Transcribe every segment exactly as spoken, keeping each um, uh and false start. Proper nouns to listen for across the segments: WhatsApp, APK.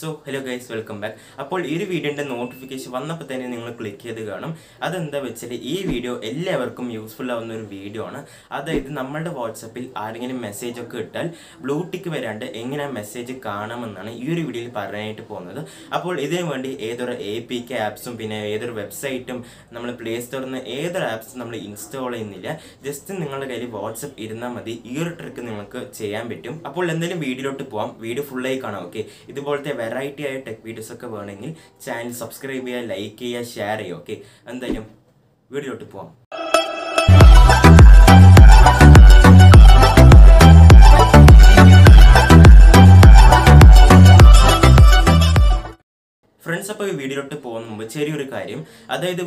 So, hello guys, welcome back. Now, this video is notification. Click on this video. This video is useful. Video. That is WhatsApp message. Blue tick message. This video A P K apps, website, Play Store, apps install. Just WhatsApp trick. Video. Variety of tech videos ഒക്കെ വേണമെങ്കിൽ channel subscribe ചെയ്യുക like ചെയ്യുക share ചെയ്യുക okay എന്തായാലും വീഡിയോട്ട് പോവാം Friends, if you have a video, you can see that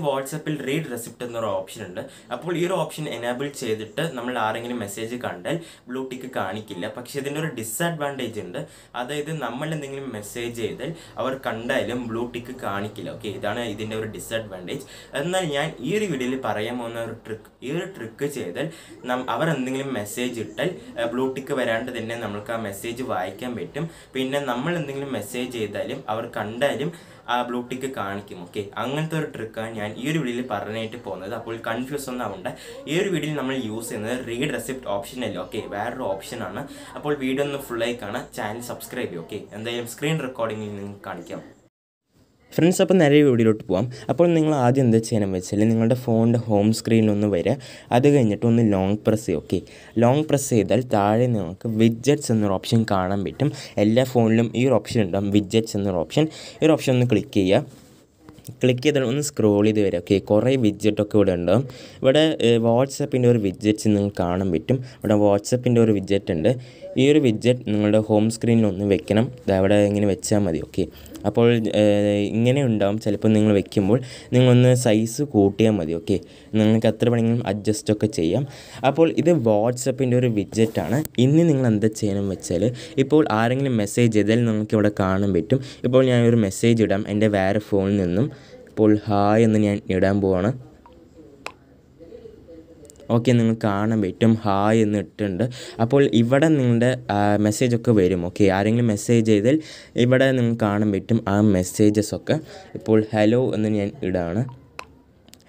WhatsApp read receipt option. This option enable the message and blue tick. But there is a disadvantage. That is, we can message and blue tick. Okay, that is a disadvantage. And I will tell you trick. This trick is that we can message and blue tick. Message and message. Ah, blue tick kaanikum okay angatha oru trick aanu njan ee oru video il paranayitte povunathu appol confuse onna avunda ee oru video il nammal use cheynathu read receipt option alle okay vera option aanu appol video onnu full like aanu channel subscribe okay endayum screen recording il ningalku kaanikam Friends, upon the video to Pom, upon the Adin the Channel, selling the phone, the home screen on the Vera, other than it on the long press. Okay, long press say that widgets and option carnum bitum, Ella phone, your option, widgets and option, your option click here. Click on scroll there, okay, Korai widget code under but a WhatsApp indoor widgets in the carnum bitum, but a WhatsApp indoor widget under your widget home screen on the Vecanum, the Vada in Vechamadi, okay. അപ്പോൾ ഇങ്ങനെ ഉണ്ടാവും ചിലപ്പോൾ നിങ്ങൾ വെക്കുമ്പോൾ നിങ്ങൾ ഒന്ന് size കൂട്ടിയാൽ മതി ഓക്കേ നിങ്ങൾക്ക് എത്ര വേണമെങ്കിലും അഡ്ജസ്റ്റ് ഒക്കെ ചെയ്യാം അപ്പോൾ ഇത് WhatsApp ന്റെ ഒരു വിഡ്ജറ്റ് ആണ് ഇനി നിങ്ങൾ എന്താ ചെയ്യണം വെച്ചാൽ ഇപ്പോൾ ആരെങ്കിലും മെസ്സേജ് ചെയ്താൽ നിങ്ങൾക്ക് ഇവിടെ കാണാൻ പറ്റും ഇപ്പോൾ ഞാൻ ഒരു മെസ്സേജ് ഇടാം എൻ്റെ വേറെ ഫോണിൽ നിന്നും അപ്പോൾ ഹായ് എന്ന് ഞാൻ ഇടാൻ പോവാണ് Okay, you can see hi in the tender. Apple, if a message okay, very okay. I ring a message either. If I can beat a message soccer. Apple, hello and then Idana.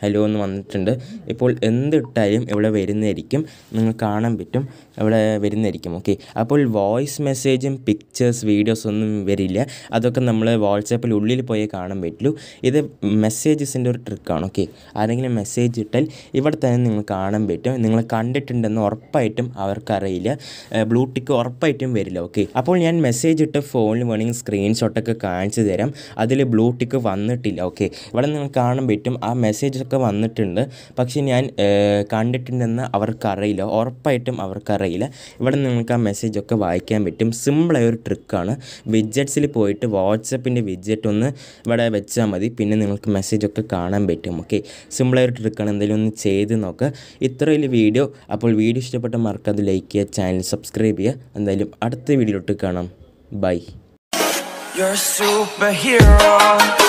Hello and one tender. Apple, in the time, ever very nericum, Nankarnam bitum, ever very nericum. Okay. Apple, voice message and pictures, videos on very la. Adoka number of WhatsApp, Luli Poyakarnam bitlu. Either messages in the trick on. Okay. I ring a message tell. Ever then Nankarnam bitum, Nankarnit and an orp item, our Karaila, a blue tick orp item very low. Okay. Apple, yan message at a phone warning screenshot a cancer thereum, other blue tick of one till. Okay. But Nankarnam bitum, a message. Pakshin and conduct in our carilla or python our carilla. What a message of I can bitum similar trick on widget silly poet, WhatsApp in a widget on the Vada Vechamadi pin and message of Kana bitum. Okay, similar trick on the Chase Noka. It really video, Apple video step at a marker the like channel, subscribe here, and then at the video to Kana. Bye. You're a superhero.